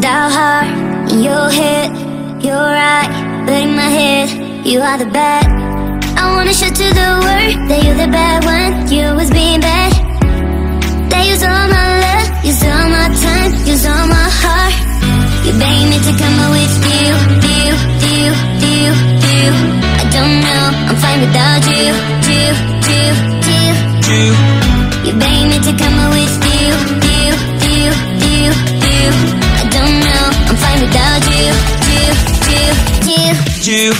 dial hard in your head. You're right, but in my head, you are the bad. I wanna shout to the world that you're the bad one. You was being bad. They used all my love, used all my time, used all my heart. You begged me to come with you, you. I don't know, I'm fine without you, you. You begged me to come with you, you. I don't know, I'm fine without you, you.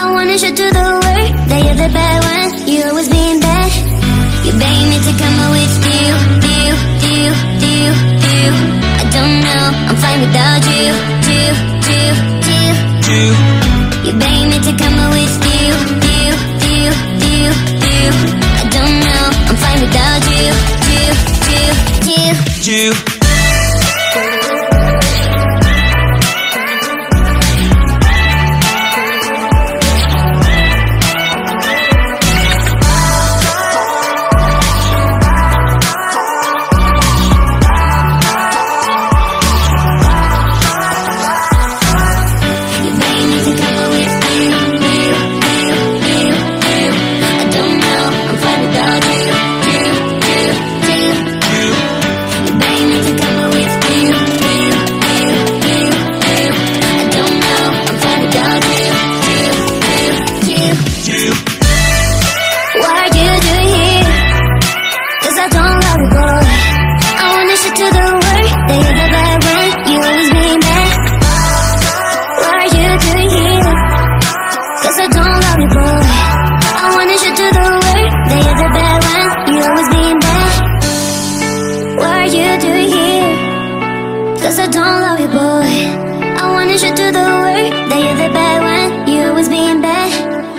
I wanted you to do the work that you're the bad one. You always being bad.